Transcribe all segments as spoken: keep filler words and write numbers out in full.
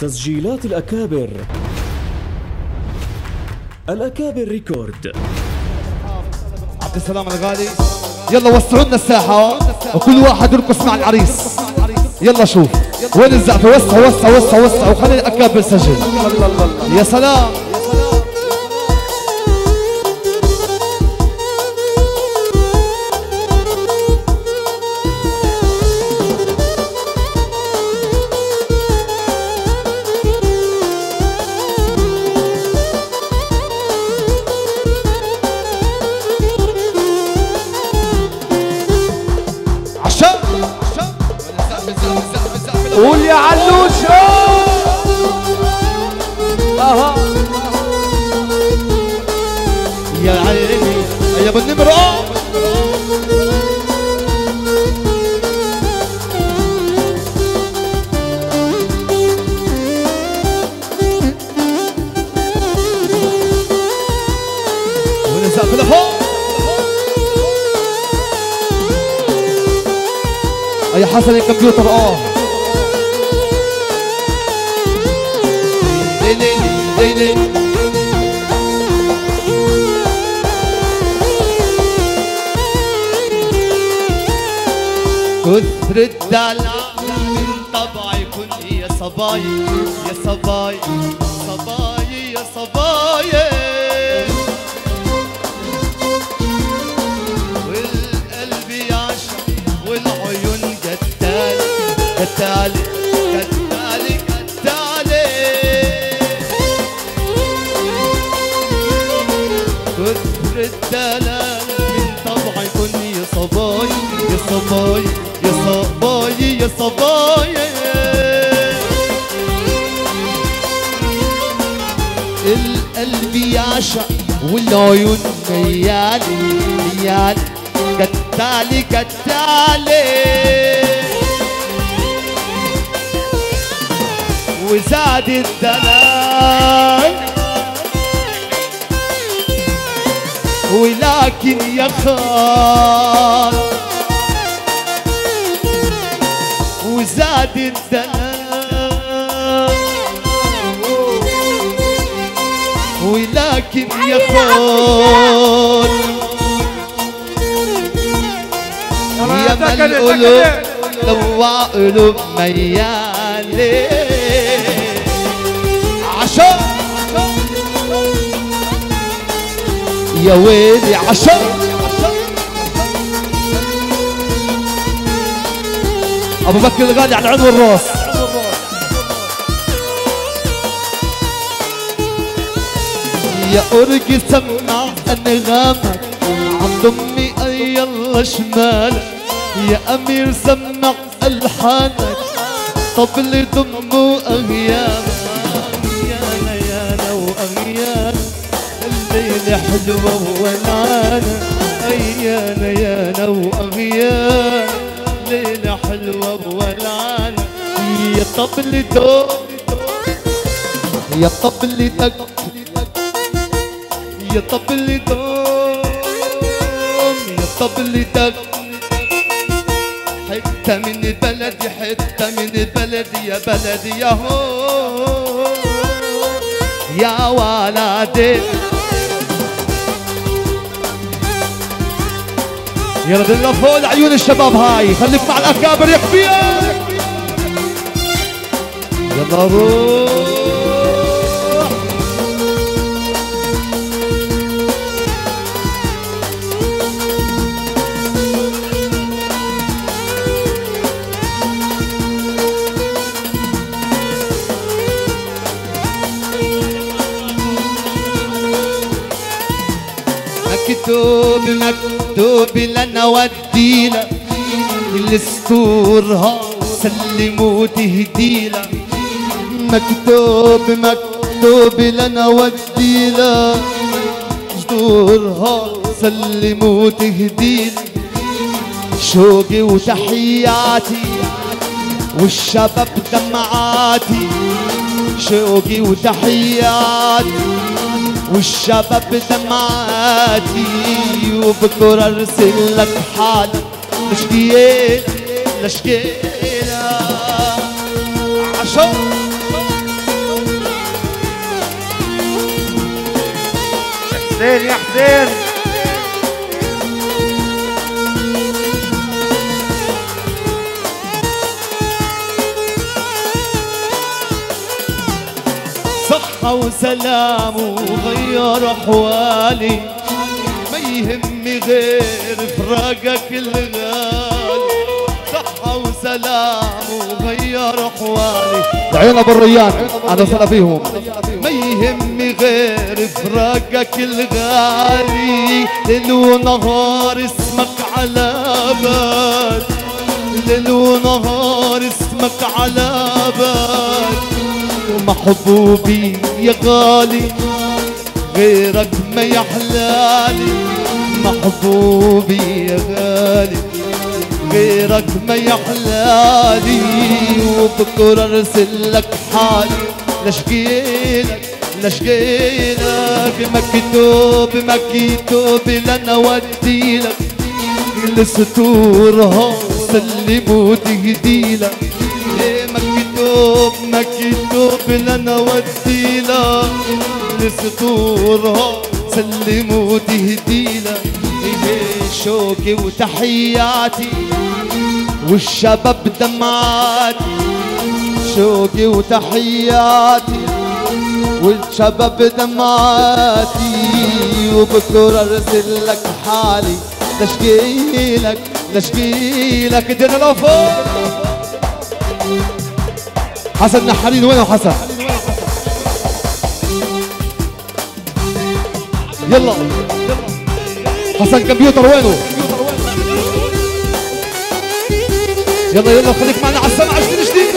تسجيلات الأكابر. الأكابر ريكورد. عبد السلام الغالي، يلا وسعوا لنا الساحة وكل واحد يرقص مع العريس. يلا شوف وين الزقفة، وسعوا وسعوا وسعوا وسعوا وخلي الأكابر تسجل. يا سلام. قول يا علوش اهو يا علي يا ابو النمر. يا حسن الكمبيوتر اه كثر الدلع من طبعكن يا صبايا يا صبايا صبايا يا صبايا، والقلب يعشق والعيون جدالة جدالة جدالة جدالة. كثر الدلع من طبعكن يا صبايا يا صبايا يا صبايا يا صبايا، القلب يعشق والعيون ميالي ميالي جدالي جدالي، وزاد الدلال ولكن يخاف وزاد الدلال ولكن يخون يا ما القلوب لوع قلوب ميالي عشان يا ويلي عشان. ابو بكر الغالي على العين والراس. يا أرجي سمع انغامك عم ضمي اي الله شمالك، يا امير سمع الحانك طبل دمه اغيالك، اغيانا يانا واغيانا الليله حلوه ونعانا، ايانا يانا واغيانا ليلة حلوة ولعانة. يا طبل دوب يا طبل دق يا طبل دوب يا طبل دق، حتة من بلدي حتة من بلدي يا بلدي يا هون يا ولدي. يا رب الله فوق عيون الشباب هاي، خليك مع الأكابر يا كبير. يلا روح مكتوب مكتوب لنا وديلة الاسطورها سلم وتهديلة، مكتوب مكتوب لنا وديلة اسطورها سلم وتهديلة، شوقي وتحياتي والشباب دمعاتي، شوقي وتحياتي والشباب دمعاتي، وبكره ارسل لك حالي لشكيلة لشكيلة عشان حسين يا حسين. صحة وسلام وغير أحوالي، ما يهمني غير فراقك الغالي. صحة وسلام وغير أحوالي، دعينا بالريان أنا وسهلا فيهم. ما يهمني غير فراقك الغالي، ليل ونهار اسمك على بال، ليل ونهار اسمك على بال. محبوبي يا غالي غيرك ما يحلالي، محبوبي يا غالي غيرك ما يحلالي. وبكره ارسلك حالي لاشقيلك لاشقيلك، مكتوب مكتوب لانا وديلك كل سطورها سلم وتهديلك. مكتوب مكتوب لنا وديلا لسطورها سلم وتهديلا. إيه شوقي وتحياتي والشباب دمعاتي، شوقي وتحياتي والشباب دمعاتي. وبكره ارسلك حالي لاشقيلك لاشقيلك. ادينا لو فوق حسن نحرين، وين حسن؟ يلا حسن كمبيوتر وينه؟ يلا يلا خليك معنا على السمع عشان جديد.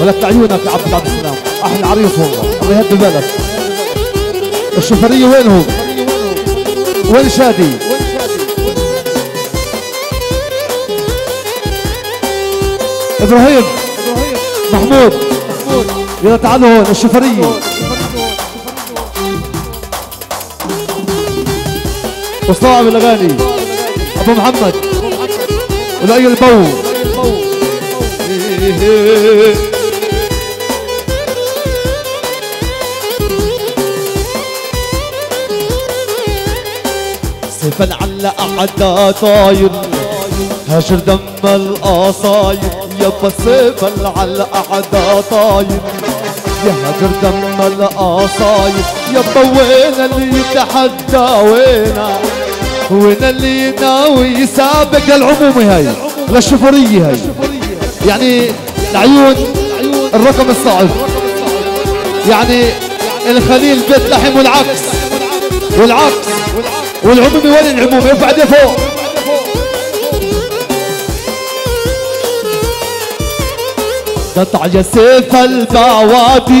ولك عيونك يا عبد السلام، احلى عريس والله، الله يهدي بالك. الشوفرية وينهم؟ وين شادي؟ ابراهيم محمود يلا تعالوا هون. الشوفرية مستوعب الاغاني ابو محمد ولؤي البو. سيفاً على أعداء طاير، هاجر دم القصاير. يابا سيفاً على أعداء طاير، يا هاجر دم القصاير. يابا وين اللي يتحدى، وين وين اللي يناوي يسابق للعمومة هاي للشفرية هاي، يعني العيون الرقم الصعب، يعني الخليل بيت لحم والعكس والعكس والعمومي وين العمومي؟ ارفع ايديه فوق. قطع يا سيف البوادي،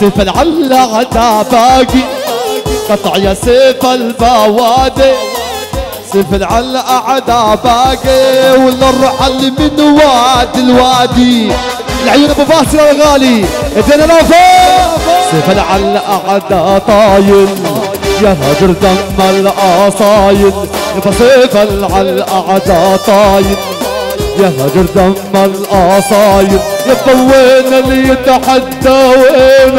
سيف العلا عدا باقي. قطع يا سيف البوادي، سيف العلا عدا باقي. ونرحل من واد الوادي. العيون ابو باسل يا غالي، ادينا لو فوق. سيف العلا عدا طايل، يا هاجر دم القصايد. يابا سيفاً على الأعداء طايد، يا هاجر دم القصايد. يابا وين اللي يتحدى، وين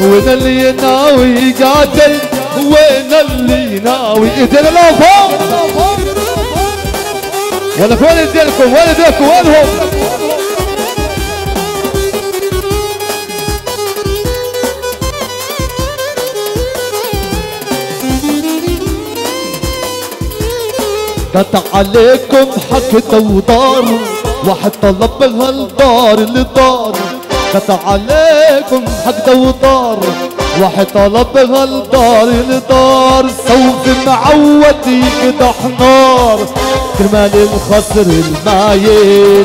وين اللي يناوي يقاتل، وين اللي يناوي. ايدينا لفوق، ولك وين ايديكم، وين ايديكم، وينهم؟ قطع عليكم حكته ودار، واحد طلب بهالدار اللي دار. قطع عليكم حكته ودار، واحد طلب بهالدار اللي دار. سوف معود يقدح نار كرمال الخسر المايل.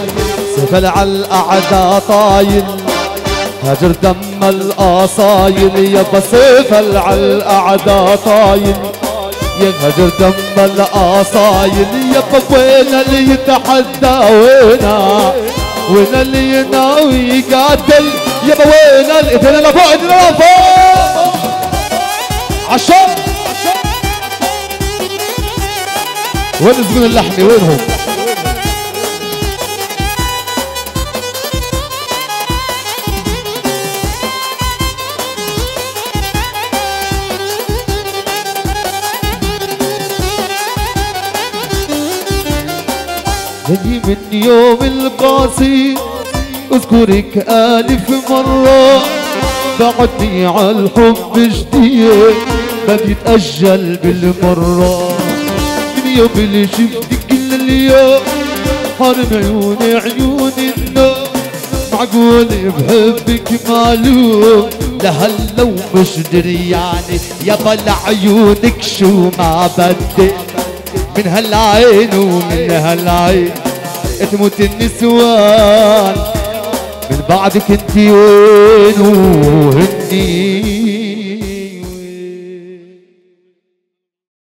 سيفاً على الأعداء طايل، هاجر دم القصايل. يابا سيفاً على الأعداء طايل، يا هاجر دم القصايد. يابا وين اللي يتحدى، وين وين اللي يناوي يقاتل. يابا وين اللي ادينا لفوق، ادينا لفوق عشان. وين زبون اللحمة، وينهم؟ جاي من يوم القاسي اذكرك الف مره، بعدني عالحب جديد ما بيتاجل بالمره. من يوم اللي شفتك لليوم حرم عيوني عيون النوم، معقول بحبك معلوم لهلا ومش درياني. يابا لعيونك شو ما بدي من هالعين ومن هالعين تموت النسوان، من بعدك انتي وين وهني.